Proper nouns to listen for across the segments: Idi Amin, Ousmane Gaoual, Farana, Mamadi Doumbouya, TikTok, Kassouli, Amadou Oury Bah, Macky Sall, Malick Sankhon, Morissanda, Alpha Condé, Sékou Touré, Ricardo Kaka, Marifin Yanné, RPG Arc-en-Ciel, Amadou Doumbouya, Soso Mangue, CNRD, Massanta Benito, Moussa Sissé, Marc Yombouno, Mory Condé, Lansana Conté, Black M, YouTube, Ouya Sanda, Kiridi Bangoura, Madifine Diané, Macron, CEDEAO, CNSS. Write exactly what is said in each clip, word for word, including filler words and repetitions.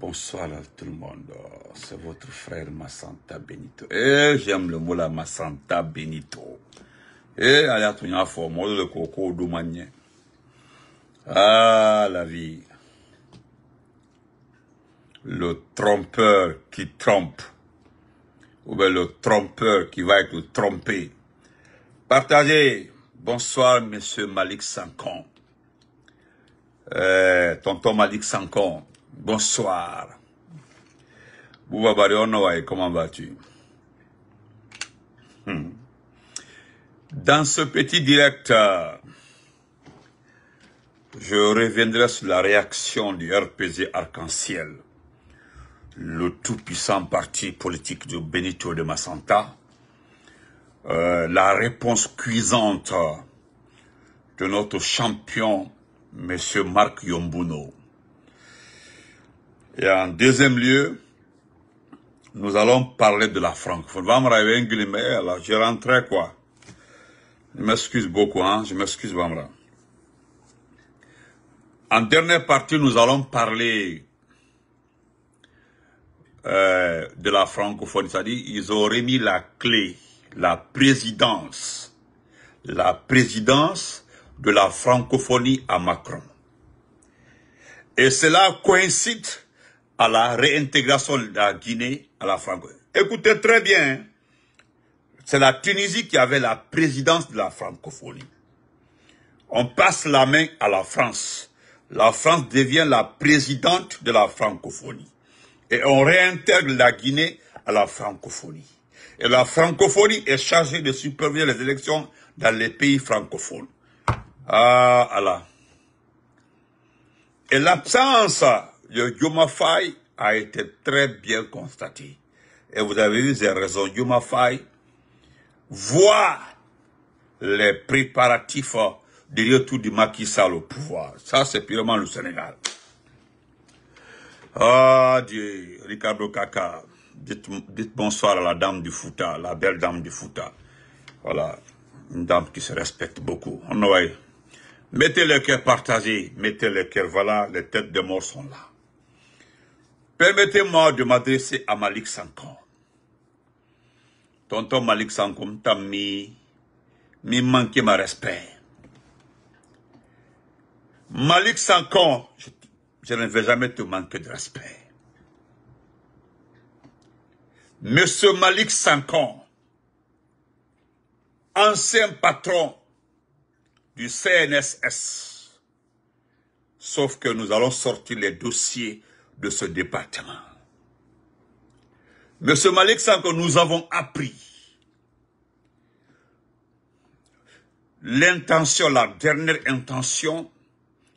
Bonsoir à tout le monde, c'est votre frère Massanta Benito. Eh, j'aime le mot là, Massanta Benito. Eh, allez à tout le monde, le coco du manier. Ah, la vie. Le trompeur qui trompe. Ou bien le trompeur qui va être trompé. Partagez. Bonsoir, monsieur Malick Sankhon. Eh, tonton Malick Sankhon. Bonsoir. Bouba Barionoaï, comment vas-tu? hmm. Dans ce petit direct, je reviendrai sur la réaction du R P G Arc-en-Ciel, le tout-puissant parti politique de Benito de Massanta, euh, la réponse cuisante de notre champion, M. Marc Yombouno. Et en deuxième lieu, nous allons parler de la francophonie. Je rentrais quoi. Je m'excuse beaucoup, hein. Je m'excuse, Bamra. En dernière partie, nous allons parler euh, de la francophonie. C'est-à-dire, ils auraient mis la clé, la présidence, la présidence de la francophonie à Macron. Et cela coïncide à la réintégration de la Guinée à la francophonie. Écoutez très bien, c'est la Tunisie qui avait la présidence de la francophonie. On passe la main à la France. La France devient la présidente de la francophonie. Et on réintègre la Guinée à la francophonie. Et la francophonie est chargée de superviser les élections dans les pays francophones. Ah, Allah. Et l'absence le Youmafai a été très bien constaté. Et vous avez vu, ces raisons. Youmafai voit les préparatifs du retour du Macky Sall au pouvoir. Ça, c'est purement le Sénégal. Ah, Dieu, Ricardo Kaka, dites, dites bonsoir à la dame du Fouta, la belle dame du Fouta. Voilà, une dame qui se respecte beaucoup. On aurait... Mettez le cœur partagé, mettez le cœur, voilà, les têtes de mort sont là. Permettez-moi de m'adresser à Malick Sankhon. Tonton Malick Sankhon, t'as mis, mis manqué ma respect. Malick Sankhon, je, je ne vais jamais te manquer de respect. Monsieur Malick Sankhon, ancien patron du C N S S. Sauf que nous allons sortir les dossiers de ce département. Monsieur Malick Sankhon, nous avons appris l'intention, la dernière intention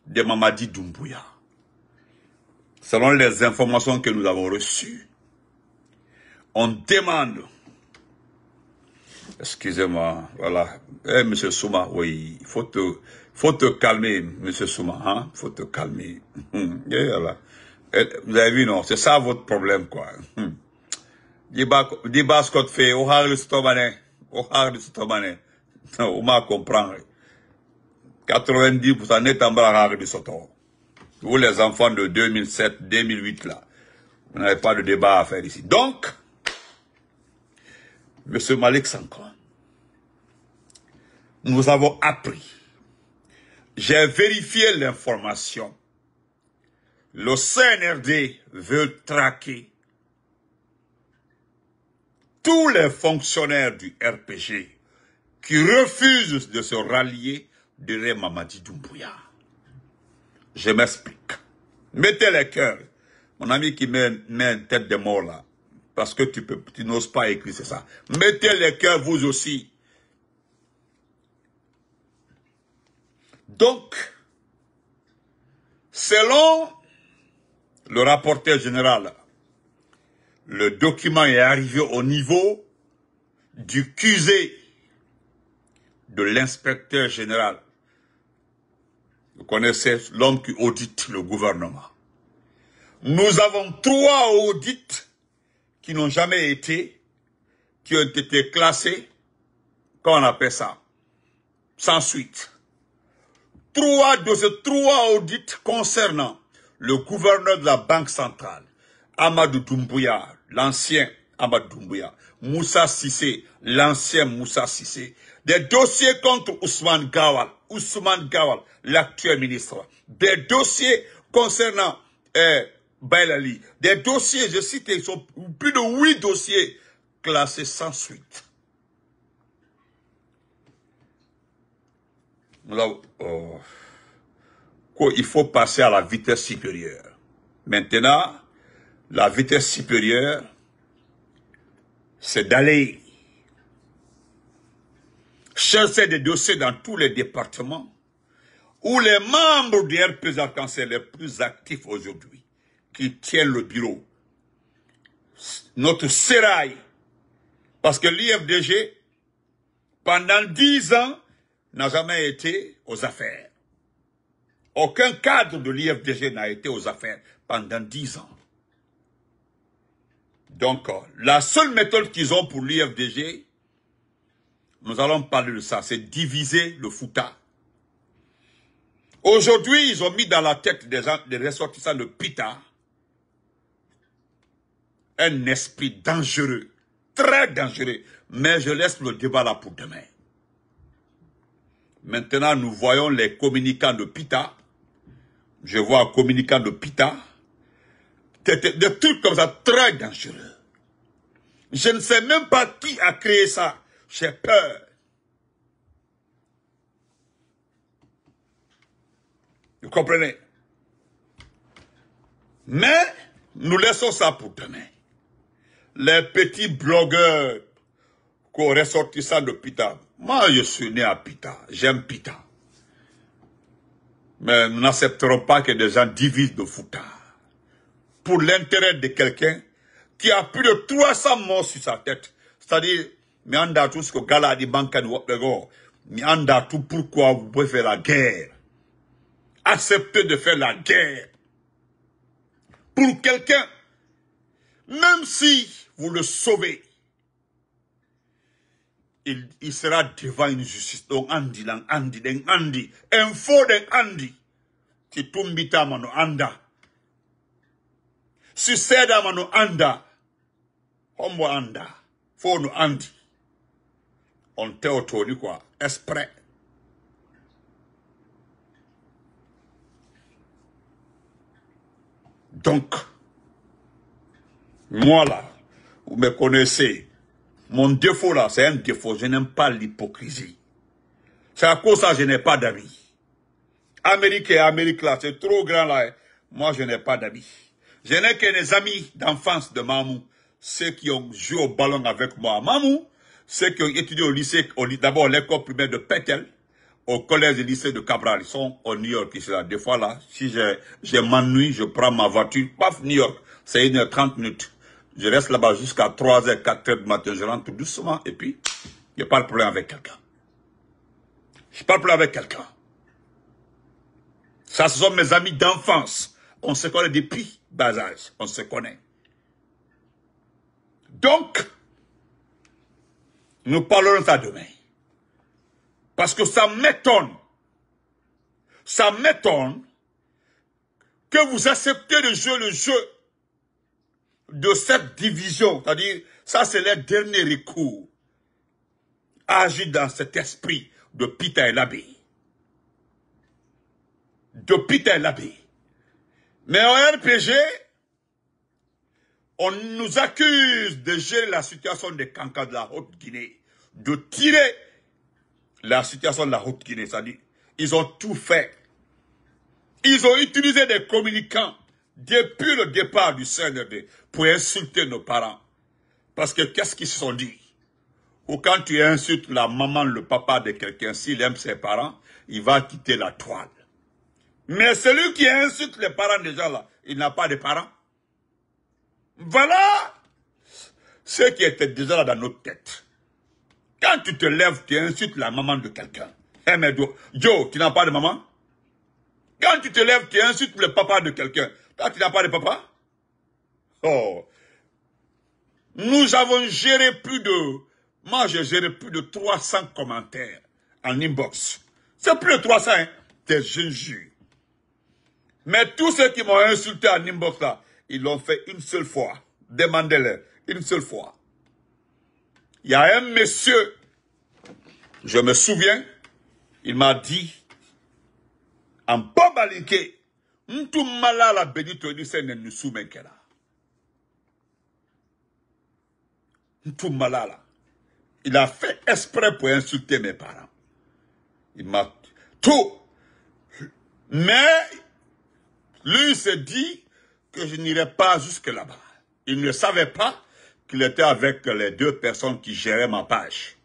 de Mamadi Doumbouya. Selon les informations que nous avons reçues, on demande, excusez-moi, voilà, eh, monsieur Souma, oui, il faut te, faut te calmer, monsieur Souma, hein, faut te calmer. Et voilà. Vous avez vu, non, c'est ça votre problème, quoi. Dis-bas ce qu'on fait, au hard de Stomané, au hard de Stomané, on m'a compris. quatre-vingt-dix pour cent n'est en bras de Soto. Vous, les enfants de deux mille sept, deux mille huit, là, vous n'avez pas de débat à faire ici. Donc, monsieur Malick Sankhon, nous avons appris, j'ai vérifié l'information. Le C N R D veut traquer tous les fonctionnaires du R P G qui refusent de se rallier derrière Mamadi Doumbouya. Je m'explique. Mettez les cœurs. Mon ami qui met, met une tête de mort là, parce que tu, tu n'oses pas écrire, c'est ça. Mettez les cœurs vous aussi. Donc, selon le rapporteur général, le document est arrivé au niveau du Q Z de l'inspecteur général. Vous connaissez l'homme qui audite le gouvernement. Nous avons trois audits qui n'ont jamais été, qui ont été classés, comment on appelle ça, sans suite. Trois de ces trois audits concernant le gouverneur de la Banque centrale, Amadou Doumbouya, l'ancien Amadou Doumbouya, Moussa Sissé, l'ancien Moussa Sissé, des dossiers contre Ousmane Gaoual, Ousmane Gaoual, l'actuel ministre, des dossiers concernant euh, Bailali, des dossiers, je cite, ils sont plus de huit dossiers classés sans suite. Là, oh, il faut passer à la vitesse supérieure. Maintenant, la vitesse supérieure, c'est d'aller chercher des dossiers dans tous les départements où les membres du R P G Arc-en-Ciel les plus actifs aujourd'hui, qui tiennent le bureau, notre sérail, parce que l'I F D G, pendant dix ans, n'a jamais été aux affaires. Aucun cadre de l'I F D G n'a été aux affaires pendant dix ans. Donc, la seule méthode qu'ils ont pour l'I F D G, nous allons parler de ça, c'est diviser le Fouta. Aujourd'hui, ils ont mis dans la tête des, gens, des ressortissants de Pita un esprit dangereux, très dangereux. Mais je laisse le débat là pour demain. Maintenant, nous voyons les communicants de Pita. Je vois un communicant de Pita. Des, des, des trucs comme ça, très dangereux. Je ne sais même pas qui a créé ça. J'ai peur. Vous comprenez? Mais, nous laissons ça pour demain. Les petits blogueurs ressortissants de Pita. Moi, je suis né à Pita. J'aime Pita. Mais nous n'accepterons pas que des gens divisent de Fouta pour l'intérêt de quelqu'un qui a plus de trois cents morts sur sa tête. C'est-à-dire, mais en datou, ce que Gala dit, mais en datou, pourquoi vous pouvez faire la guerre? Accepter de faire la guerre pour quelqu'un, même si vous le sauvez, il, il sera devant une justice. Donc, Andi, Andi, Andi, info de Andi, qui tombe mano Anda. Succède mano Anda, Hombo Anda, Fono Andi. On t'a autorisé quoi? Esprit. Donc, moi là, vous me connaissez, mon défaut là, c'est un défaut, je n'aime pas l'hypocrisie. C'est à cause de ça que je n'ai pas d'amis. Amérique et Amérique là, c'est trop grand là, moi je n'ai pas d'amis. Je n'ai que des amis d'enfance de Mamou, ceux qui ont joué au ballon avec moi à Mamou, ceux qui ont étudié au lycée, d'abord à l'école primaire de Pétel, au collège et lycée de Cabral, ils sont au New York, ici là. Des fois là, si je, je m'ennuie, je prends ma voiture, paf, New York, c'est une heure trente minutes. Je reste là-bas jusqu'à trois heures, quatre heures du matin, je rentre tout doucement, et puis, je parle problème avec quelqu'un. Je parle problème avec quelqu'un. Ça, ce sont mes amis d'enfance. On se connaît depuis bas âge, on se connaît. Donc, nous parlerons ça demain. Parce que ça m'étonne, ça m'étonne que vous acceptez le jeu, le jeu de cette division. C'est-à-dire, ça c'est le dernier recours. Agir dans cet esprit de Pita et l'abbé. De Pita et l'abbé. Mais en R P G, on nous accuse de gérer la situation des cancans de la Haute-Guinée, de tirer la situation de la Haute-Guinée, c'est-à-dire, ils ont tout fait. Ils ont utilisé des communicants depuis le départ du C N R D pour insulter nos parents. Parce que qu'est-ce qu'ils se sont dit? Ou quand tu insultes la maman, le papa de quelqu'un, s'il aime ses parents, il va quitter la toile. Mais celui qui insulte les parents des gens là, il n'a pas de parents. Voilà ce qui était déjà là dans notre tête. Quand tu te lèves, tu insultes la maman de quelqu'un. Hey, mais Joe, tu n'as pas de maman? Quand tu te lèves, tu insultes le papa de quelqu'un. Toi, tu n'as pas de papa? Oh. Nous avons géré plus de... Moi, j'ai géré plus de trois cents commentaires en inbox. C'est plus de trois cents, hein? Je jure. Mais tous ceux qui m'ont insulté en inbox, là, Ils l'ont fait une seule fois. Demandez-leur. Une seule fois. Il y a un monsieur, je me souviens, il m'a dit, en bon baliqué, tout malade à Benito et Nusé ne nous soumet qu'elle a. Tout malade. Il a fait exprès pour insulter mes parents. Il m'a tout. Mais, lui, il s'est dit que je n'irai pas jusque là-bas. Il ne savait pas qu'il était avec les deux personnes qui géraient ma page.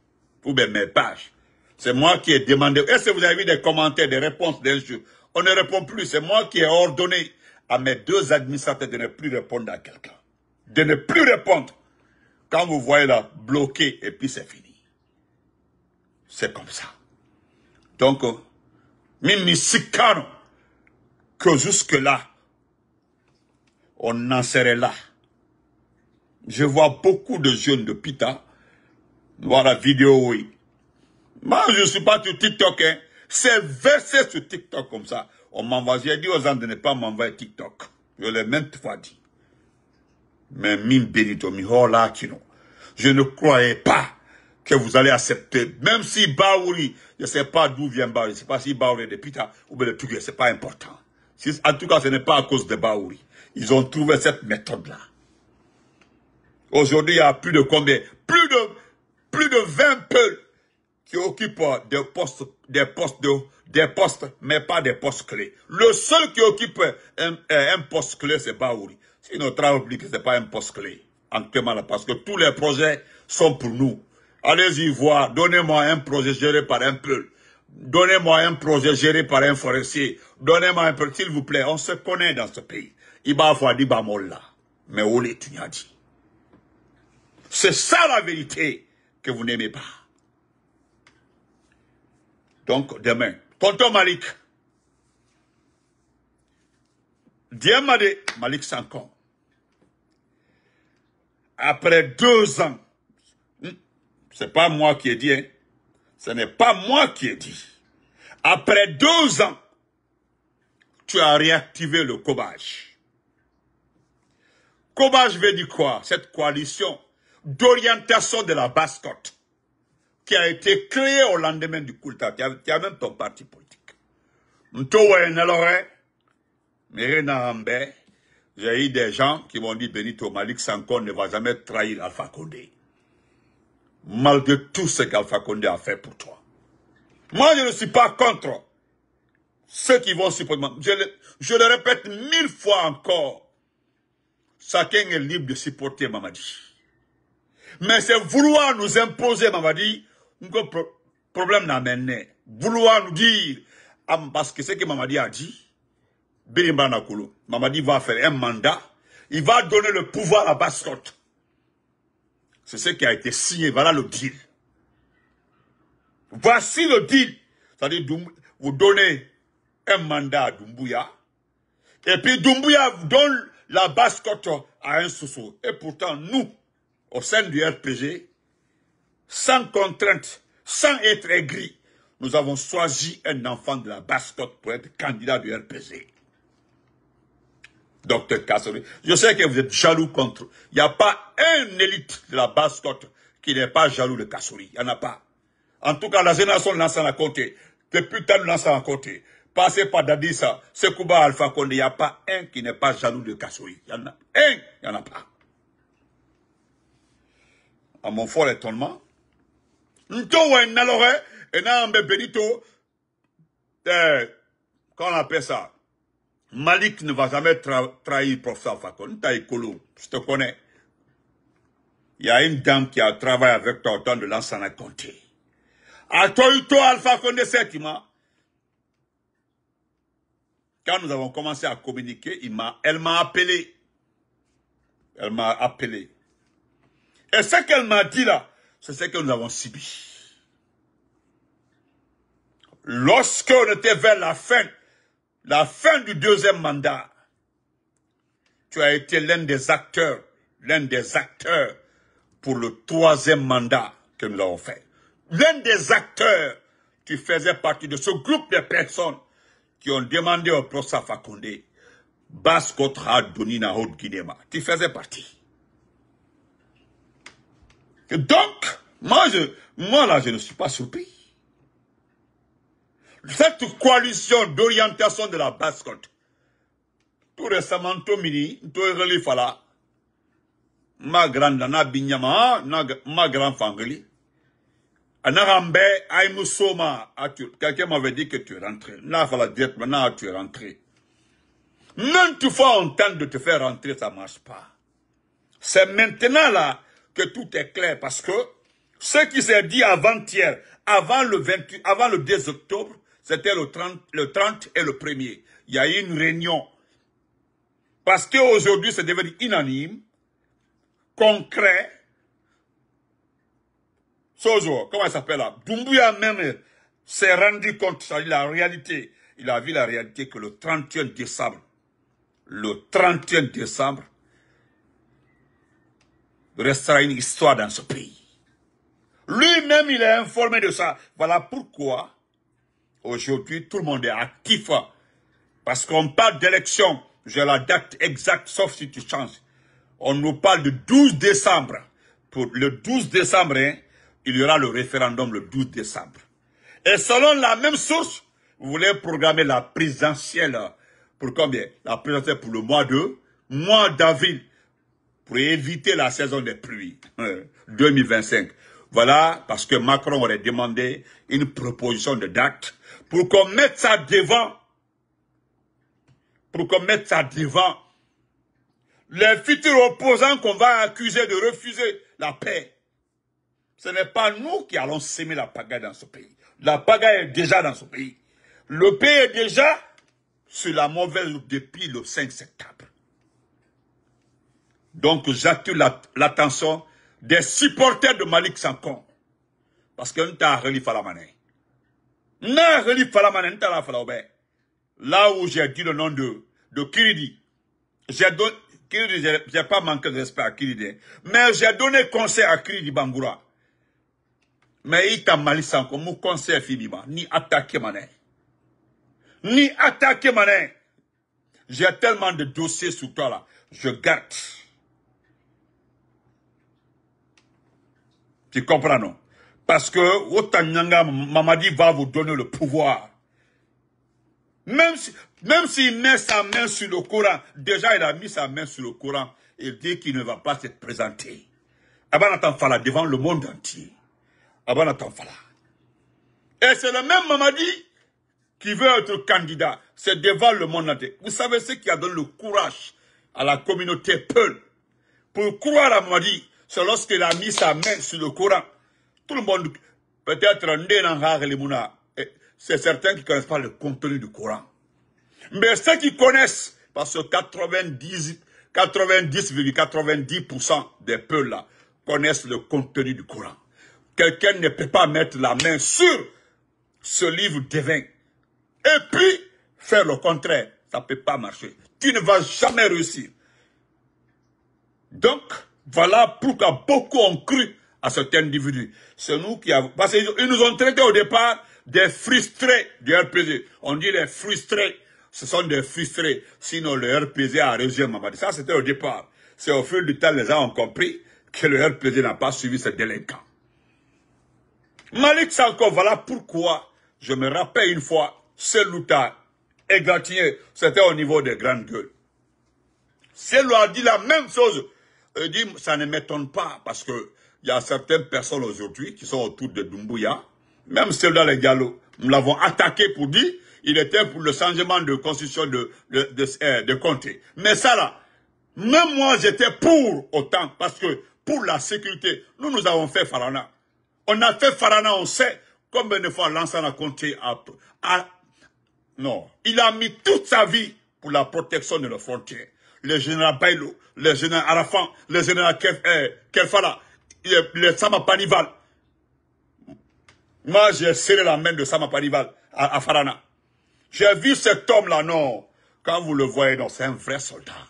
Ou bien mes pages. C'est moi qui ai demandé. Est-ce que vous avez vu des commentaires, des réponses, des jeux? On ne répond plus. C'est moi qui ai ordonné à mes deux administrateurs de ne plus répondre à quelqu'un. De ne plus répondre. Quand vous voyez là, bloqué, et puis c'est fini. C'est comme ça. Donc, Mimi Sikano, que jusque-là, on en serait là. Je vois beaucoup de jeunes de Pita voir la vidéo, oui. Moi, je ne suis pas sur TikTok, hein. C'est versé sur TikTok comme ça. On m'envoie, j'ai dit aux gens de ne pas m'envoyer TikTok. Je l'ai même fois dit. Mais Mim Benito, Mihola, Kino, je ne croyais pas que vous allez accepter. Même si Baouri, je ne sais pas d'où vient Baouri, je ne sais pas si Baouri est de Pita ou bien de Tugé, ce n'est pas important. Si, en tout cas, ce n'est pas à cause de Baouri. Ils ont trouvé cette méthode-là. Aujourd'hui, il y a plus de combien? Plus de, plus de vingt peuls qui occupent des postes, des postes, de, des postes, mais pas des postes clés. Le seul qui occupe un, un poste clé, c'est Baouri. C'est notre oblique, ce n'est pas un poste clé. Parce que tous les projets sont pour nous. Allez-y voir, donnez-moi un projet géré par un peul. Donnez-moi un projet géré par un forestier. Donnez-moi un projet, s'il vous plaît, on se connaît dans ce pays. Iba Fadi Bamolla. Mais où les tu n'as dit? C'est ça la vérité que vous n'aimez pas. Donc, demain, tonton Malick, Diamade Malick Sankhon, après deux ans, c'est pas moi qui ai dit, hein, ce n'est pas moi qui ai dit. Après deux ans, tu as réactivé le cobage. Cobage veut dire quoi? Cette coalition d'orientation de la basse-côte qui a été créée au lendemain du coup d'État. Il y a même ton parti politique. J'ai eu des gens qui m'ont dit Benito Malick Sankhon ne va jamais trahir Alpha Condé. Malgré tout ce qu'Alpha Condé a fait pour toi. Moi, je ne suis pas contre ceux qui vont supporter. Je le, je le répète mille fois encore. Chacun est libre de supporter Mamadi. Mais c'est vouloir nous imposer, Mamadi, un problème d'amener. Vouloir nous dire, parce que ce que Mamadi a dit, Birimba Nakulu, Mamadi va faire un mandat, il va donner le pouvoir à Basse-Côte. C'est ce qui a été signé, voilà le deal. Voici le deal. C'est-à-dire, vous donnez un mandat à Doumbouya, et puis Doumbouya vous donne la Basse-Côte à un Soso. Et pourtant, nous, au sein du R P G, sans contrainte, sans être aigri, nous avons choisi un enfant de la Basse-Côte pour être candidat du R P G. Docteur Kassouli, je sais que vous êtes jaloux contre. Il n'y a pas un élite de la Basse-Côte qui n'est pas jaloux de Kassouli. Il n'y en a pas. En tout cas, la génération de l'ancien à côté, depuis tant de l'ancien à côté, passé par Dadissa, Sekouba, Alpha Condé, il n'y a pas un qui n'est pas jaloux de Kassouli. Il y en a un, il n'y en a pas. À mon fort étonnement, quand on appelle ça, Malick ne va jamais tra trahir professeur Fakon. Je te connais. Il y a une dame qui a travaillé avec toi au temps de l'Ansana Conté. À toi, toi, Alpha Condé, septième. Quand nous avons commencé à communiquer, il m'a, elle m'a appelé. Elle m'a appelé. Et ce qu'elle m'a dit là, c'est ce que nous avons subi. Lorsqu'on était vers la fin, la fin du deuxième mandat, tu as été l'un des acteurs, l'un des acteurs pour le troisième mandat que nous avons fait. L'un des acteurs qui faisait partie de ce groupe de personnes qui ont demandé au professeur Alpha Condé Baskotra Donina Hod Kidema, qui faisait partie. Et donc, moi, je, moi là, je ne suis pas surpris. Cette coalition d'orientation de la Basse-Côte, tout récemment, Tomini, tout relief à la, ma grande, na binyama, ma grande famille, Anarambe, Aïmousoma, quelqu'un m'avait dit que tu es rentré. Là, il fallait dire, maintenant, tu es rentré. Même tu fois on tente de te faire rentrer, ça ne marche pas. C'est maintenant là que tout est clair, parce que ce qui s'est dit avant-hier, avant le vingt-huit, avant le deux octobre, c'était le trente, le trente et le premier. Il y a eu une réunion. Parce qu'aujourd'hui, c'est devenu unanime, concret. Soso, comment il s'appelle là? Doumbouya même s'est rendu compte, ça, la réalité. Il a vu la réalité que le trente et un décembre, le trente et un décembre, restera une histoire dans ce pays. Lui-même, il est informé de ça. Voilà pourquoi, aujourd'hui, tout le monde est actif. Parce qu'on parle d'élection. J'ai la date exacte, sauf si tu changes. On nous parle du douze décembre. Pour le douze décembre, hein, il y aura le référendum le douze décembre. Et selon la même source, vous voulez programmer la présidentielle. Pour combien? La présidentielle pour le mois de, mois d'avril. Pour éviter la saison des pluies. deux mille vingt-cinq. Voilà, parce que Macron aurait demandé une proposition de date pour qu'on mette ça devant. Pour qu'on mette ça devant. Les futurs opposants qu'on va accuser de refuser la paix. Ce n'est pas nous qui allons semer la pagaille dans ce pays. La pagaille est déjà dans ce pays. Le pays est déjà sur la mauvaise route depuis le cinq septembre. Donc j'attire l'attention des supporters de Malick Sankhon. Parce que nous avons relié à la manée. Nous avons relié à la manée, nous avons relié à la manée. Là où j'ai dit le nom de, de Kiridi, j'ai donné, Kiridi, j'ai pas manqué de respect à Kiridi, mais j'ai donné conseil à Kiridi Bangoura. Mais il t'a Malick Sankhon, mon conseil Fibiba, ni attaquer manée. Ni attaquer manée. J'ai tellement de dossiers sur toi là, je garde. Tu comprends, non? Parce que Otanyanga Mamadi va vous donner le pouvoir. Même si, même s'il met sa main sur le Coran, déjà il a mis sa main sur le Coran, il dit qu'il ne va pas se présenter. Abanatan Fala devant le monde entier. Abanatan Fala. Et c'est le même Mamadi qui veut être candidat. C'est devant le monde entier. Vous savez ce qui a donné le courage à la communauté Peul pour croire à Mamadi? C'est lorsqu'il a mis sa main sur le Coran. Tout le monde, peut-être, c'est certains qui ne connaissent pas le contenu du Coran. Mais ceux qui connaissent, parce que quatre-vingt-dix virgule quatre-vingt-dix pour cent des peuples là connaissent le contenu du Coran. Quelqu'un ne peut pas mettre la main sur ce livre divin et puis faire le contraire. Ça ne peut pas marcher. Tu ne vas jamais réussir. Donc, voilà pourquoi beaucoup ont cru à cet individu. C'est nous qui avons... Parce qu'ils nous ont traités au départ des frustrés du R P G. On dit les frustrés. Ce sont des frustrés. Sinon, le R P G a rejeté Mamadi. Ça, c'était au départ. C'est au fil du temps, les gens ont compris que le R P G n'a pas suivi ses délinquants. Malick Sankhon, voilà pourquoi je me rappelle une fois, ce loutard égratigné, c'était au niveau des grandes gueules. C'est lui a dit la même chose. Il dit, ça ne m'étonne pas, parce que il y a certaines personnes aujourd'hui qui sont autour de Doumbouya, même ceux-là, les Diallo, nous l'avons attaqué pour dire il était pour le changement de constitution de, de, de, de, de comté. Mais ça là, même moi j'étais pour autant, parce que pour la sécurité, nous nous avons fait Farana. On a fait Farana, on sait combien de fois Lansana Conté a, a... Non, il a mis toute sa vie pour la protection de nos frontières. Le général Bailo, le général Arafan, le général Kef, eh, Kefala, le, le Samapanival. Moi, j'ai serré la main de Samapanival à, à Farana. J'ai vu cet homme-là, non. Quand vous le voyez, non, c'est un vrai soldat.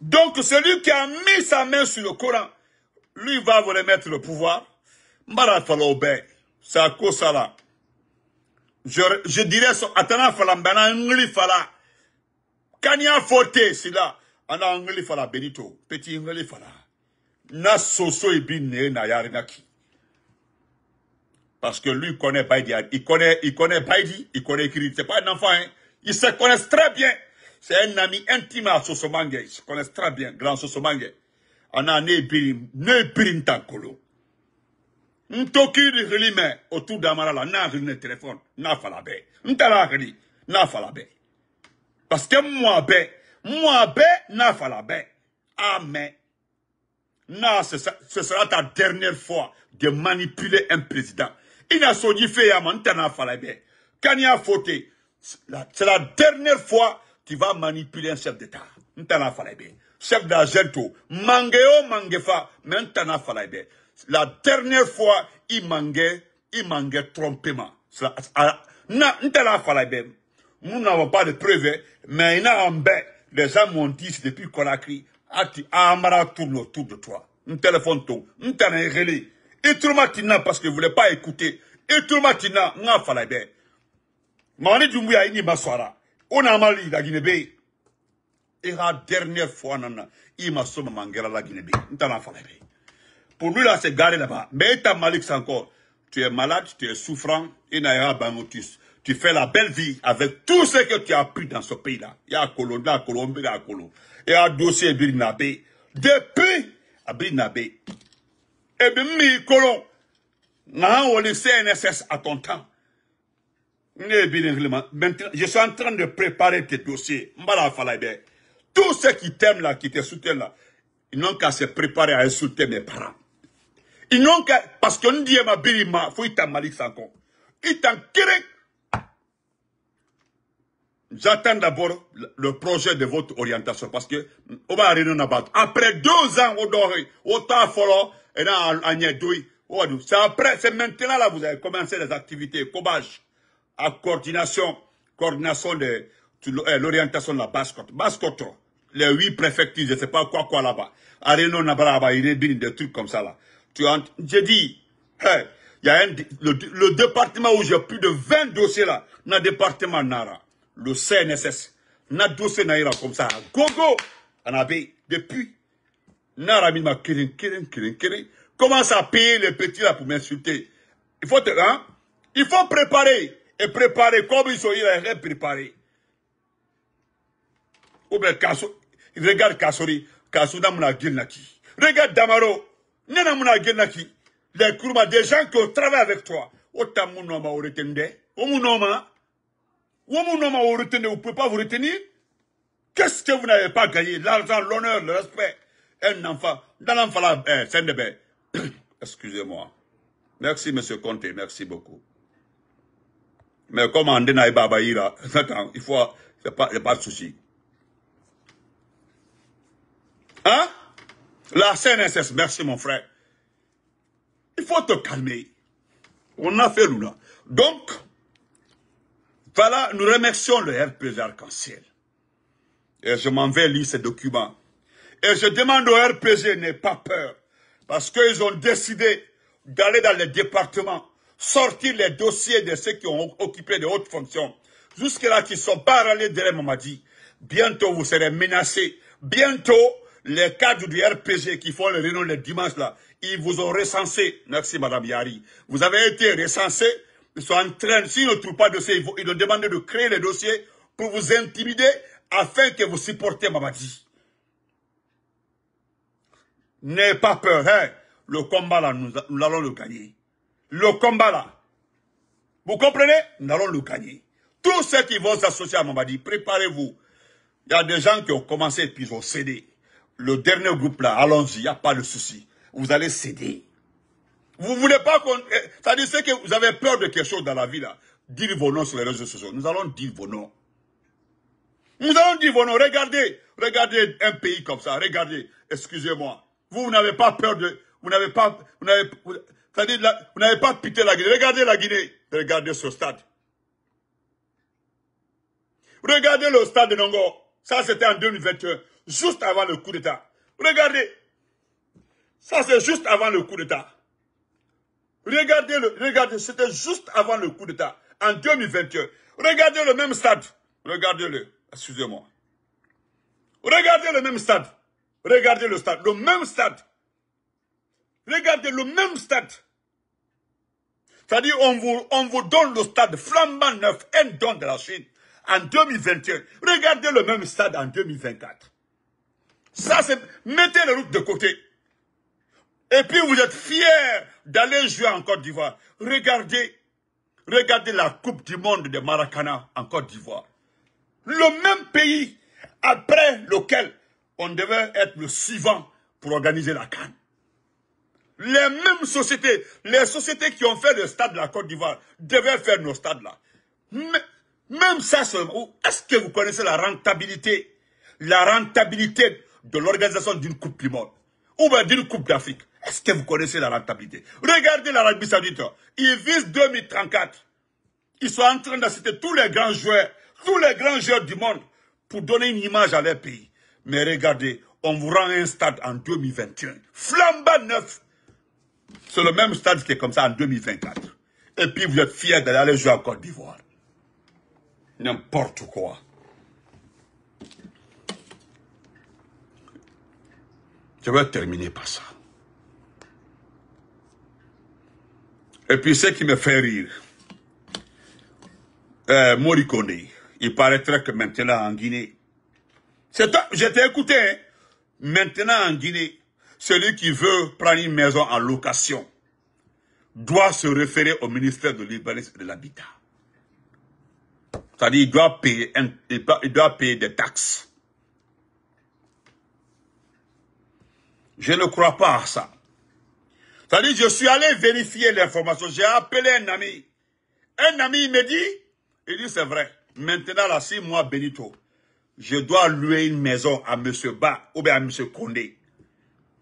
Donc, celui qui a mis sa main sur le Coran, lui va vous remettre le pouvoir. Marat Faloubé, c'est à cause ça là. Je, je dirais, so, Atana Falambana, Ngli Fala. Kanya Forte, c'est là. Ana Ngli Fala, Benito. Petit Ngli Fala. Na Soso et Biné, na Yarinaki. Parce que lui, il connaît Baïdi. Il connaît, il connaît Baïdi, il connaît Kiri. C'est pas un enfant, hein. Ils se connaissent très bien. C'est un ami intime à Soso Mangue. Ils se connaissent très bien, grand Soso Mangue. Ana ne birin, ne birin tankolo. N'toki de relime, autour d'Amarala, n'a rien téléphone, n'a falabé. N'tala rien, n'a falabé. Parce que moi, bé, moi, bé, n'a falabé. Amen. Non, ce sera ta dernière fois de manipuler un président. Il n'a soni fait à mon n'a falabé. Quand il a fauté, c'est la dernière fois qu'il va manipuler un chef d'État. N'tala falabé. Chef d'Agento, mangeo mangefa, mais n'tana falabé. La dernière fois, il manquait, il manquait trompement. Nous n'avons pas de preuves, mais il y a un bain. Les gens m'ont dit depuis qu'on a crié, Amara tourne autour de toi. Un téléphone tombe, un téléphone relais. Et tout le matin, parce que vous ne voulez pas écouter, et tout le matin, on a fallu bien. Mamadi Doumbouya, il n'y a pas de soirée. On a mal dit la Guinée-Bé. Et la dernière fois, il m'a somme à la Guinée-Bé. On a fallu bien. Pour lui, là, c'est garé là-bas. Mais t'as Malick Sankhon. Tu es malade, tu es souffrant. Et Naya Bangotus. Tu fais la belle vie avec tout ce que tu as appris dans ce pays-là. Il y a Colombe, Colombie, à Colombe. Il y a dossier Birnabé. Depuis, à Birnabé. Et bien, mi Colombe. N'a on le C N S S à ton temps. Maintenant, je suis en train de préparer tes dossiers. M'bala Falaibé. Tous ceux qui t'aiment là, qui te soutiennent là, ils n'ont qu'à se préparer à insulter mes parents. Ils n'ont qu'à, parce que nous disons, ma birima, faut y t'en Malick Sankhon. Ils t'en kirek. J'attends d'abord le projet de votre orientation, parce que, on va arrêter nos abattre. Après deux ans, on dort, on t'a follow, et là, on y douille. C'est après, c'est maintenant là, vous avez commencé les activités, cobage, à coordination, coordination de, l'orientation de la basse-côte. Basse-côte, les huit préfectures, je sais pas quoi, quoi là-bas. Arrêtez nos abattre, il est bien des trucs comme ça là. Tu as, j'ai dit, hey, y a un, le, le département où j'ai plus de vingt dossiers là, na département Nara, le C N S S, na dossier Naira comme ça, gogo, Anabé, depuis, Nara m'a kirin, kirin, kirin, kirin, commence à payer les petits là pour m'insulter. Il faut te, hein, il faut préparer, et préparer comme ils sont, ils ont préparé. Ou bien, regarde Kassouli, Kassouli dans mon guirnaki, regarde Damaro. Les courants des gens qui ont travaillé avec toi. Vous ne pouvez pas vous retenir. Qu'est-ce que vous n'avez pas gagné? L'argent, l'honneur, le respect. Un enfant. Dans l'enfant là, c'est de bain. Excusez-moi. Merci, monsieur Conté. Merci beaucoup. Mais comme on dénaille Babaïra, attends, il faut. Il n'y a pas de souci. Hein? La C N S S, merci mon frère. Il faut te calmer. On a fait l'oula. Donc, voilà, nous remercions le R P G Arc-en-Ciel. Et je m'en vais lire ces documents. Et je demande au R P G, n'aie pas peur. Parce qu'ils ont décidé d'aller dans les départements, sortir les dossiers de ceux qui ont occupé de hautes fonctions. Jusque-là, qui sont pas râlés derrière Mamadi. Bientôt, vous serez menacés. Bientôt, les cadres du R P G qui font les réunions les dimanches là, ils vous ont recensé. Merci madame Yari. Vous avez été recensé. Ils sont en train, s'ils ne trouvent pas de dossier, ils ont demandé de créer les dossiers pour vous intimider afin que vous supportez Mamadi. N'ayez pas peur, hein. Le combat là, nous, nous allons le gagner. Le combat là. Vous comprenez? Nous allons le gagner. Tous ceux qui vont s'associer à Mamadi, préparez-vous. Il y a des gens qui ont commencé et puis ils ont cédé. Le dernier groupe là, allons-y, il n'y a pas de souci. Vous allez céder. Vous ne voulez pas qu'on... Ça dit c'est que vous avez peur de quelque chose dans la vie là. Dire vos noms sur les réseaux sociaux. Nous allons dire vos noms. Nous allons dire vos noms. Regardez. Regardez un pays comme ça. Regardez. Excusez-moi. Vous, vous n'avez pas peur de... Vous n'avez pas... Vous n'avez la... pas pité la Guinée. Regardez la Guinée. Regardez ce stade. Regardez le stade de Nongo. Ça, c'était en deux mille vingt et un. Juste avant le coup d'État. Regardez. Ça, c'est juste avant le coup d'État. Regardez, le, regardez, c'était juste avant le coup d'État. en deux mille vingt et un. Regardez le même stade. Regardez-le. Excusez-moi. Regardez le même stade. Regardez le stade. Le même stade. Regardez le même stade. C'est-à-dire on vous, on vous donne le stade flambant neuf, un don de la Chine, en deux mille vingt et un. Regardez le même stade en deux mille vingt-quatre. Ça, c'est... Mettez les routes de côté. Et puis vous êtes fiers d'aller jouer en Côte d'Ivoire. Regardez, regardez la Coupe du Monde de Maracana en Côte d'Ivoire. Le même pays après lequel on devait être le suivant pour organiser la CAN. Les mêmes sociétés, les sociétés qui ont fait le stade de la Côte d'Ivoire devaient faire nos stades là. Même ça seulement, est-ce que vous connaissez la rentabilité, la rentabilité de l'organisation d'une Coupe du Monde ou bien d'une Coupe d'Afrique? Est-ce que vous connaissez la rentabilité? Regardez l'Arabie Saoudite. Ils visent deux mille trente-quatre. Ils sont en train d'assister tous les grands joueurs, tous les grands joueurs du monde pour donner une image à leur pays. Mais regardez, on vous rend un stade en deux mille vingt et un. Flambant neuf. C'est le même stade qui est comme ça en deux mille vingt-quatre. Et puis vous êtes fiers d'aller jouer en Côte d'Ivoire. N'importe quoi. Je vais terminer par ça. Et puis ce qui me fait rire, euh, Mory Condé, il paraîtrait que maintenant en Guinée, j'étais écouté, hein, maintenant en Guinée, celui qui veut prendre une maison en location doit se référer au ministère de l'Urbanisme et de l'Habitat. C'est-à-dire qu'il doit payer, il doit payer des taxes. Je ne crois pas à ça. C'est-à-dire, je suis allé vérifier l'information. J'ai appelé un ami. Un ami, il me dit, il dit, c'est vrai. Maintenant, là, si moi, Benito, je dois louer une maison à M. Bah ou bien à M. Condé,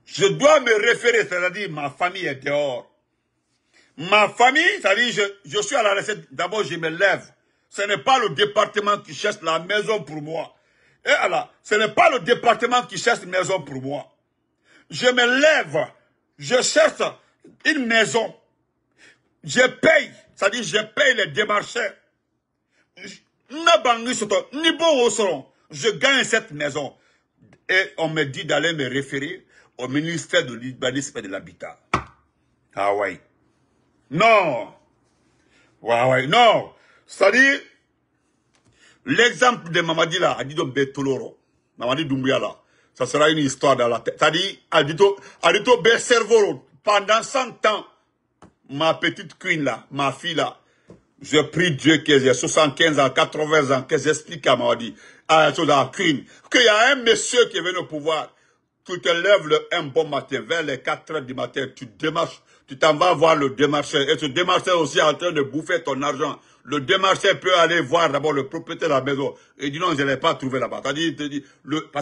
je dois me référer, c'est-à-dire, ma famille est dehors. Ma famille, c'est-à-dire, je, je suis à la recette. D'abord, je me lève. Ce n'est pas le département qui cherche la maison pour moi. Et alors, ce n'est pas le département qui cherche une maison pour moi. Je me lève. Je cherche une maison. Je paye, c'est-à-dire je paye les démarcheurs. Je gagne cette maison. Et on me dit d'aller me référer au ministère de l'Urbanisme et de l'Habitat. Ah ouais. Non. Ah ouais, non. C'est-à-dire, l'exemple de Mamadi là, Adito Betoloro, Mamadi Doumbouya là, ça sera une histoire dans la tête. C'est-à-dire, Adito, Adito Besservoro, pendant cent ans, ma petite queen là, ma fille là, je prie Dieu que j'ai soixante-quinze ans, quatre-vingts ans, que j'explique à Mamadi, à la queen, qu'il y a un monsieur qui est venu au pouvoir, tu te lèves le, un bon matin, vers les quatre heures du matin, tu démarches, tu t'en vas voir le démarcheur, et ce démarcheur aussi est en train de bouffer ton argent. Le démarcheur peut aller voir d'abord le propriétaire de la maison et dit non, je ne l'ai pas trouvé là-bas. Parce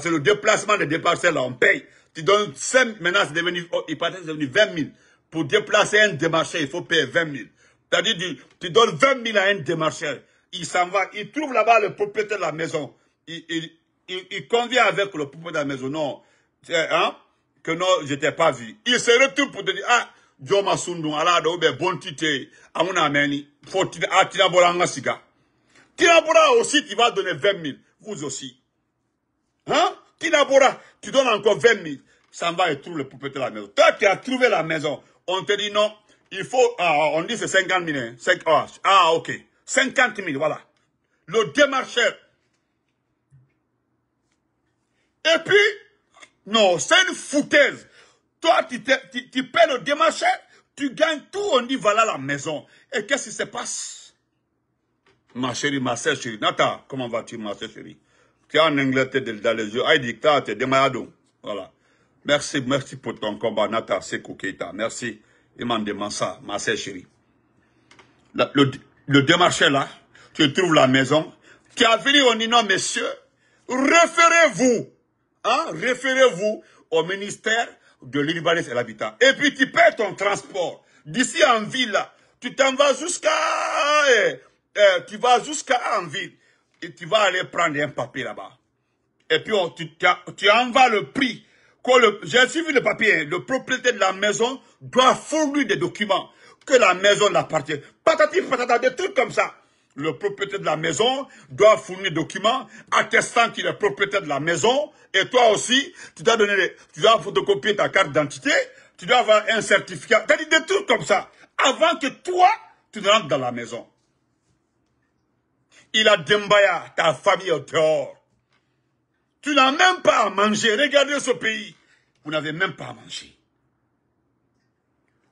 que le déplacement des démarcheurs, là, on paye. Tu donnes cinq, maintenant c'est devenu, oh, il paraît que c'est devenu vingt mille. Pour déplacer un démarcheur, il faut payer vingt mille. C'est-à-dire, tu, tu donnes vingt mille à un démarcheur. Il s'en va, il trouve là-bas le propriétaire de la maison. Il, il, il, il convient avec le propriétaire de la maison. Non, hein, que non, je ne t'ai pas vu. Il se retourne pour te dire, ah, Joma Sundu, Alado, ou bien bon tité, à mon ameni, faut à Tinabora Ngasiga. Tinabora aussi, tu vas donner vingt mille, vous aussi. Hein? Tinabora, tu donnes encore vingt mille, ça va et trouve le propriétaire de la maison. Toi, tu as trouvé la maison, on te dit non, il faut, ah, on dit c'est cinquante mille, hein? cinq, ah, ah, ok, cinquante mille, voilà. Le démarcheur. Et puis, non, c'est une foutaise. Toi, tu, tu, tu paies le démarcheur, tu gagnes tout, on dit voilà la maison. Et qu'est-ce qui se passe? Ma chérie, ma sœur chérie, Nata, comment vas-tu, ma sœur chérie? Tu es en Angleterre dans les yeux, aïe dictat, tu es démarado. Voilà. Merci, merci pour ton combat, Nata, c'est Kouketa. Merci. Il m'en demande ça, ma sœur chérie. Le, le, le démarcheur là, tu trouves la maison, tu as venu, on dit non, messieurs, référez-vous, hein, référez-vous au ministère de l'Urbanisme et l'Habitat. Et puis tu perds ton transport. D'ici en ville, là, tu t'en vas jusqu'à... Euh, euh, tu vas jusqu'à en ville. Et tu vas aller prendre un papier là-bas. Et puis on, tu, tu envoies le prix. J'ai suivi le papier. Le propriétaire de la maison doit fournir des documents. Que la maison l'appartient. Patati patata, des trucs comme ça. le propriétaire de la maison doit fournir des documents attestant qu'il est propriétaire de la maison. Et toi aussi, tu dois donner, les, tu dois photocopier ta carte d'identité. Tu dois avoir un certificat. C'est-à-dire des trucs comme ça. Avant que toi, tu ne rentres dans la maison. Il a Doumbouya, ta famille au dehors. Tu n'as même pas à manger. Regardez ce pays. Vous n'avez même pas à manger.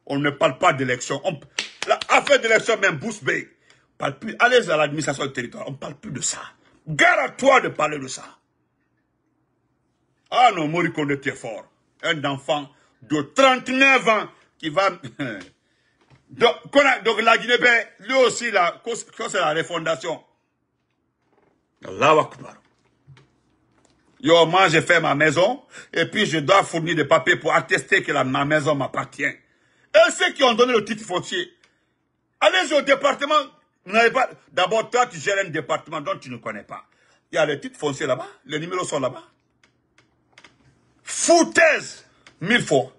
On ne parle pas d'élection. On... L'affaire d'élection, même Bousse Bay. Parle plus. Allez à l'administration du territoire. On ne parle plus de ça. Garde à toi de parler de ça. Ah non, Mory Condé, tu es fort. Un enfant de trente-neuf ans qui va... donc, donc la Guinée-Bissau, lui aussi, la, c'est la refondation. Allahu Akbar. Yo, moi, j'ai fait ma maison, et puis je dois fournir des papiers pour attester que la, ma maison m'appartient. Et ceux qui ont donné le titre foncier, allez au département, d'abord toi, tu gères un département dont tu ne connais pas. Il y a les titres fonciers là-bas, les numéros sont là-bas. Foutaise, mille fois.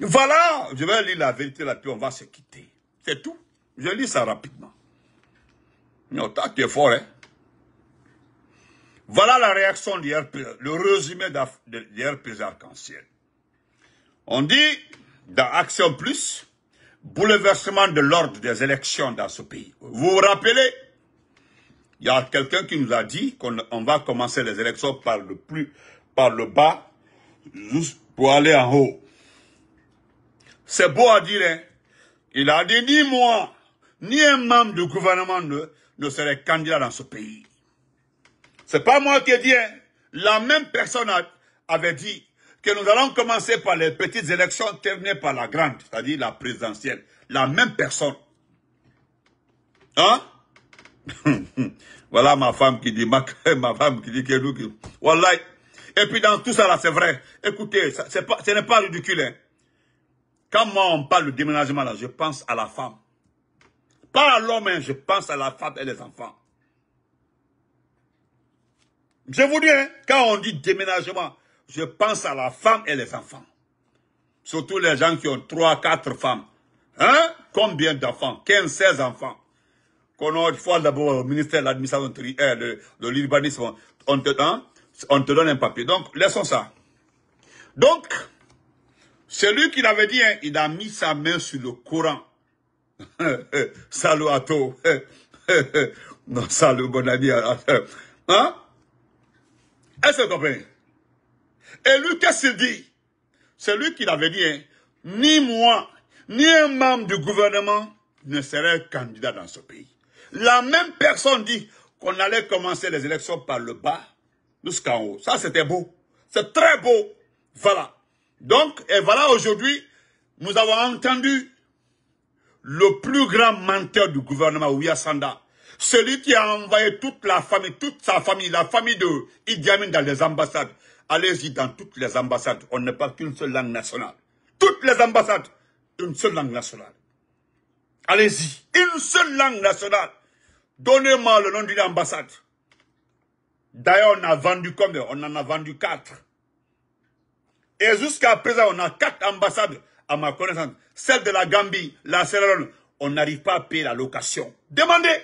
Voilà, je vais lire la vérité là, puis on va se quitter. C'est tout. Je lis ça rapidement. Mais autant que fort, hein. Voilà la réaction du R P G, le résumé du R P G Arc-en-Ciel. On dit, dans Action Plus, bouleversement de l'ordre des élections dans ce pays. Vous vous rappelez, il y a quelqu'un qui nous a dit qu'on va commencer les élections par le plus, par le bas, juste pour aller en haut. C'est beau à dire, hein. Il a dit, ni moi, ni un membre du gouvernement ne, ne serait candidat dans ce pays. C'est pas moi qui ai dit, hein. La même personne a, avait dit que nous allons commencer par les petites élections terminées par la grande, c'est-à-dire la présidentielle. La même personne. Hein? Voilà ma femme qui dit, ma, ma femme qui dit que nous, qui... Wallah. Et puis dans tout ça là, c'est vrai. Écoutez, ça, c'est pas, ce n'est pas ridicule, hein. Quand moi, on parle de déménagement, là, je pense à la femme. Pas à l'homme, hein, je pense à la femme et les enfants. Je vous dis, hein, quand on dit déménagement, je pense à la femme et les enfants. Surtout les gens qui ont trois, quatre femmes. Hein? Combien d'enfants? quinze, seize enfants. Qu'on fois d'abord au ministère de l'administration euh, de, de l'urbanisme, on te, hein, on te donne un papier. Donc, laissons ça. Donc, celui qui l'avait dit, hein, il a mis sa main sur le courant. Salut à toi. Non, salut, mon ami. Hein? Est-ce que vous comprenez? Et lui, qu'est-ce qu'il dit? C'est lui qui l'avait dit, hein, ni moi, ni un membre du gouvernement ne serait candidat dans ce pays. La même personne dit qu'on allait commencer les élections par le bas jusqu'en haut. Ça, c'était beau. C'est très beau. Voilà. Donc, et voilà aujourd'hui, nous avons entendu le plus grand menteur du gouvernement, Ouya Sanda, celui qui a envoyé toute la famille, toute sa famille, la famille de Idi Amin dans les ambassades. Allez-y dans toutes les ambassades, on ne parle qu'une seule langue nationale. Toutes les ambassades, une seule langue nationale. Allez-y, une seule langue nationale. Donnez-moi le nom d'une ambassade. D'ailleurs, on a vendu combien? On en a vendu quatre. Et jusqu'à présent, on a quatre ambassades, à ma connaissance. Celle de la Gambie, la Sierra Leone, on n'arrive pas à payer la location. Demandez.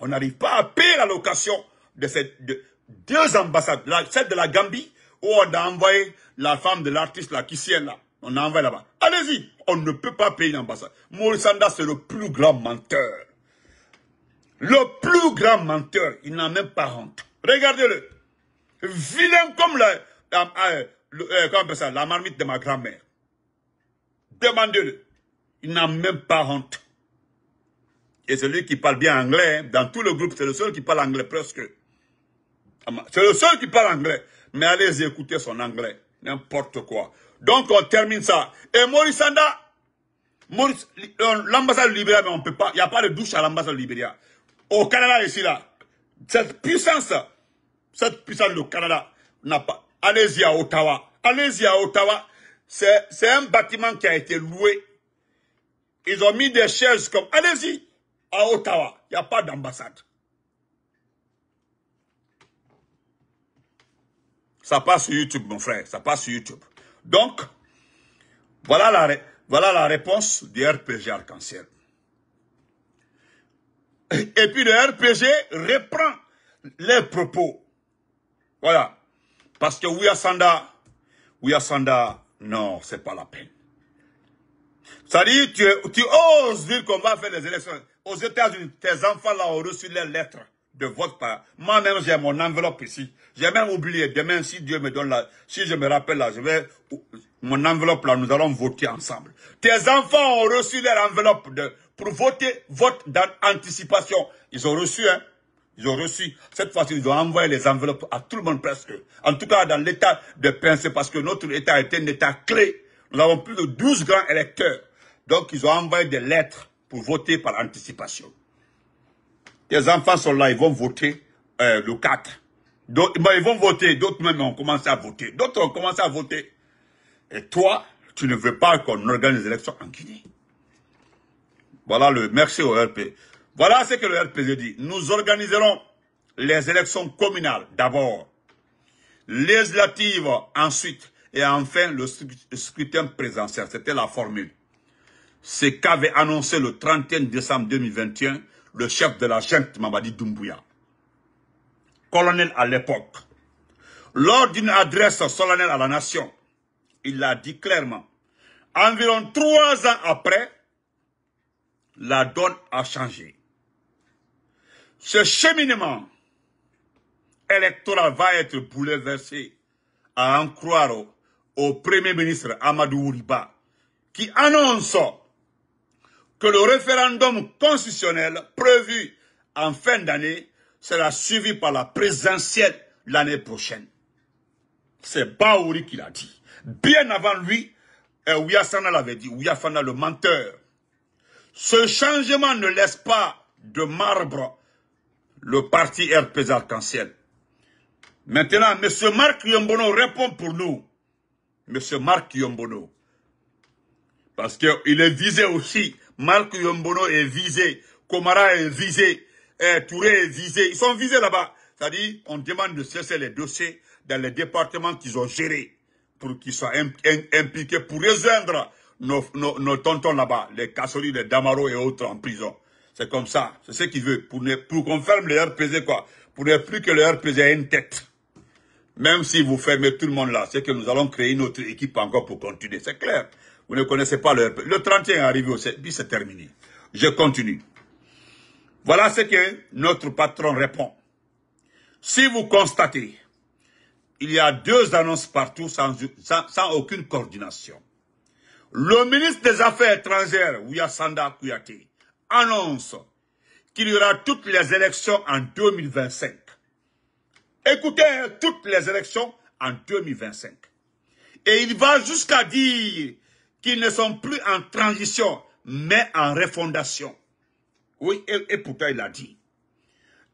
On n'arrive pas à payer la location de ces de, deux ambassades. La, celle de la Gambie, où on a envoyé la femme de l'artiste, la Kissienne, là. On a envoyé là-bas. Allez-y. On ne peut pas payer l'ambassade. Morissanda, c'est le plus grand menteur. Le plus grand menteur. Il n'a même pas honte. Regardez-le. Vilain comme le... la, euh, Le, euh, comment on appelle ça, la marmite de ma grand-mère. Demandez-le. Il n'a même pas honte. Et celui qui parle bien anglais, dans tout le groupe, c'est le seul qui parle anglais presque. C'est le seul qui parle anglais. Mais allez écouter son anglais. N'importe quoi. Donc on termine ça. Et Morissanda, Maurice, l'ambassade du Libéria, mais on ne peut pas. Il n'y a pas de douche à l'ambassade du Libéria. Au Canada, ici, là. Cette puissance, cette puissance du Canada n'a pas. Allez-y à Ottawa. Allez-y à Ottawa. C'est un bâtiment qui a été loué. Ils ont mis des chaises comme... Allez-y à Ottawa. Il n'y a pas d'ambassade. Ça passe sur YouTube, mon frère. Ça passe sur YouTube. Donc, voilà la, voilà la réponse du R P G Arc-en-Ciel. Et puis le R P G reprend les propos. Voilà. Parce que Ouya Sanda, Ouya Sanda, non, c'est pas la peine. Ça dit, tu, tu oses dire qu'on va faire des élections. Aux États-Unis, tes enfants là ont reçu les lettres de vote par. Moi-même, j'ai mon enveloppe ici. J'ai même oublié. Demain, si Dieu me donne la, si je me rappelle là, je vais, mon enveloppe là, nous allons voter ensemble. Tes enfants ont reçu leur enveloppe de, pour voter, vote d'anticipation. Ils ont reçu, hein. Ils ont reçu. Cette fois-ci, ils ont envoyé les enveloppes à tout le monde presque. En tout cas, dans l'état de pensée, parce que notre état était un état clé. Nous avons plus de douze grands électeurs. Donc, ils ont envoyé des lettres pour voter par anticipation. Les enfants sont là, ils vont voter euh, le quatre. D'autres, ben, ils vont voter, d'autres même ont commencé à voter. D'autres ont commencé à voter. Et toi, tu ne veux pas qu'on organise des élections en Guinée. Voilà le merci au R P. Voilà ce que le R P G dit. Nous organiserons les élections communales d'abord, législatives ensuite, et enfin le scrutin présidentiel. C'était la formule. C'est qu'avait annoncé le trente et un décembre deux mille vingt et un le chef de la junte Mamadi Doumbouya, colonel à l'époque. Lors d'une adresse solennelle à la nation, il l'a dit clairement. Environ trois ans après, la donne a changé. Ce cheminement électoral va être bouleversé, à en croire au, au Premier ministre Amadou Oury Bah, qui annonce que le référendum constitutionnel prévu en fin d'année sera suivi par la présidentielle l'année prochaine. C'est Baouri qui l'a dit. Bien avant lui, Ouya Sanda l'avait dit, Ouya Sanda le menteur. Ce changement ne laisse pas de marbre le parti R P G Arc-en-Ciel. Maintenant, M. Marc Yombouno répond pour nous. M. Marc Yombouno. Parce qu'il est visé aussi. Marc Yombouno est visé. Komara est visé. Et Touré est visé. Ils sont visés là-bas. C'est-à-dire, on demande de cesser les dossiers dans les départements qu'ils ont gérés pour qu'ils soient impliqués pour résoudre nos, nos, nos tontons là-bas, les Kassouli, les Damaro et autres en prison. C'est comme ça. C'est ce qu'ils veulent. Pour, ne, pour qu'on ferme les R P G, quoi. Pour ne plus que le R P G ait une tête. Même si vous fermez tout le monde là, c'est que nous allons créer une autre équipe encore pour continuer. C'est clair. Vous ne connaissez pas le R P G. Le trente et un est arrivé au sept, puis c'est terminé. Je continue. Voilà ce que notre patron répond. Si vous constatez, il y a deux annonces partout sans, sans, sans aucune coordination. Le ministre des Affaires étrangères, Ouya Sanda Kouyaté, annonce qu'il y aura toutes les élections en deux mille vingt-cinq. Écoutez, toutes les élections en deux mille vingt-cinq. Et il va jusqu'à dire qu'ils ne sont plus en transition, mais en refondation. Oui, et, et pourtant il a dit.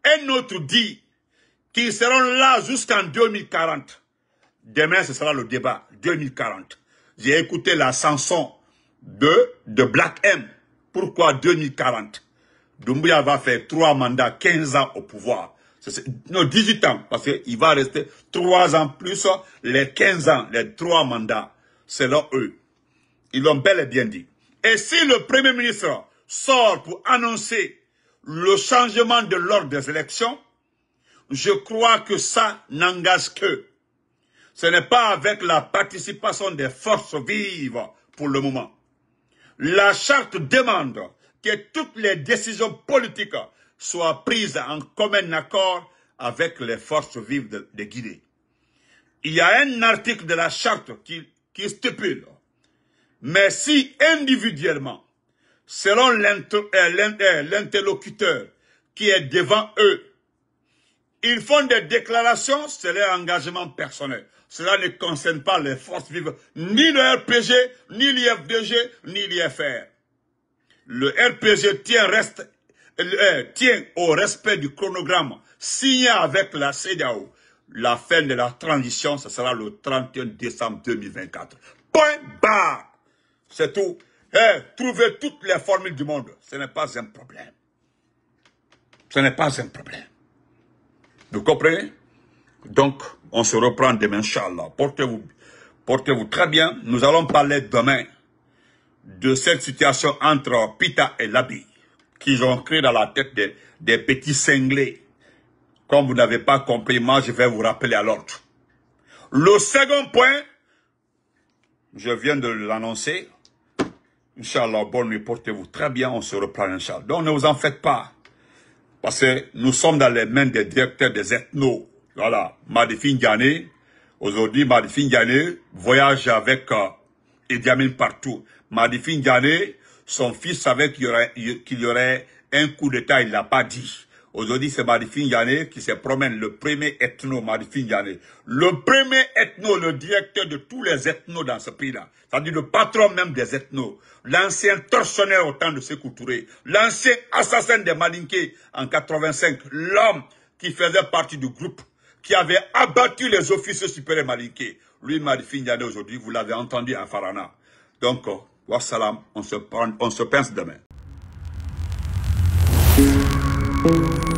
Un autre dit qu'ils seront là jusqu'en deux mille quarante. Demain, ce sera le débat, deux mille quarante. J'ai écouté la chanson de, de Black M. Pourquoi deux mille quarante? Doumbouya va faire trois mandats, quinze ans au pouvoir. Non, dix-huit ans, parce qu'il va rester trois ans plus les quinze ans, les trois mandats. Selon eux. Ils l'ont bel et bien dit. Et si le Premier ministre sort pour annoncer le changement de l'ordre des élections, je crois que ça n'engage que. Ce n'est pas avec la participation des forces vives pour le moment. La charte demande que toutes les décisions politiques soient prises en commun accord avec les forces vives de, de Guinée. Il y a un article de la charte qui, qui stipule. Mais si individuellement, selon l'interlocuteur qui est devant eux, ils font des déclarations, c'est leur engagement personnel. Cela ne concerne pas les forces vives, ni le R P G, ni l'I F D G, ni l'I F R. Le R P G tient, reste, euh, tient au respect du chronogramme signé avec la CEDEAO. La fin de la transition, ce sera le trente et un décembre deux mille vingt-quatre. Point barre. C'est tout. Eh, trouvez toutes les formules du monde. Ce n'est pas un problème. Ce n'est pas un problème. Vous comprenez? Donc, on se reprend demain, Inch'Allah. Portez-vous, portez-vous très bien. Nous allons parler demain de cette situation entre Pita et Labi. qu'ils ont créé dans la tête des, des petits cinglés. Comme vous n'avez pas compris, moi je vais vous rappeler à l'ordre. Le second point, je viens de l'annoncer. Inch'Allah, bonne nuit, portez-vous très bien, on se reprend Inch'Allah. Donc ne vous en faites pas, parce que nous sommes dans les mains des directeurs des ethnos. Voilà, Madifine Diané, aujourd'hui Madifine Diané voyage avec euh, Idi Amin partout. Madifine Diané, son fils savait qu'il y aurait, qu'il y aurait un coup d'État, il ne l'a pas dit. Aujourd'hui, c'est Marifin Yanné qui se promène, le premier ethno, Marifin Yanné. Le premier ethno, le directeur de tous les ethnos dans ce pays-là. C'est-à-dire le patron même des ethnos. L'ancien tortionnaire au temps de Sékou Touré. L'ancien assassin des Malinké en quatre-vingt-cinq. L'homme qui faisait partie du groupe, qui avait abattu les officiers supérieurs Malinké. Lui, Marifin Yanné, aujourd'hui, vous l'avez entendu en Farana. Donc, oh, wassalam, on se, on se pince demain. Thank you.